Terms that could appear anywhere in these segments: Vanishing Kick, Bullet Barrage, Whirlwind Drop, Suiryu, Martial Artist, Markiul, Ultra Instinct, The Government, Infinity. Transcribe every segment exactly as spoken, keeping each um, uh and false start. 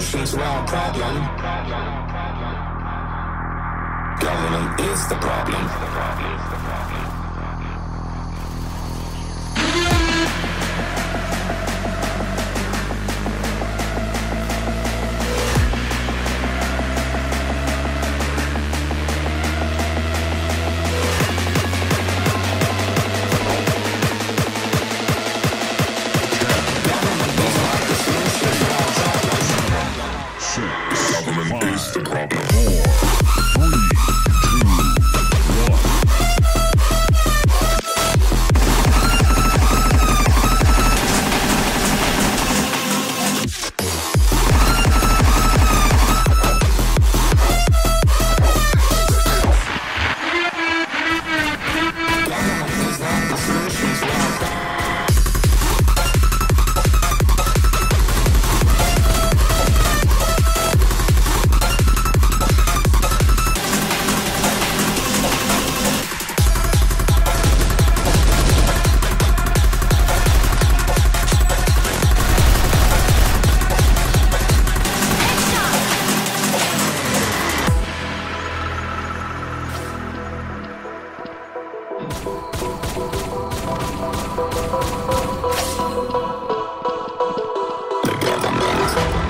solutions to our problem. Government is the problem.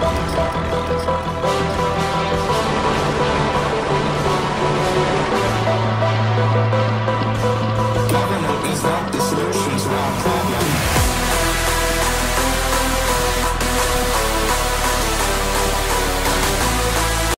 The government.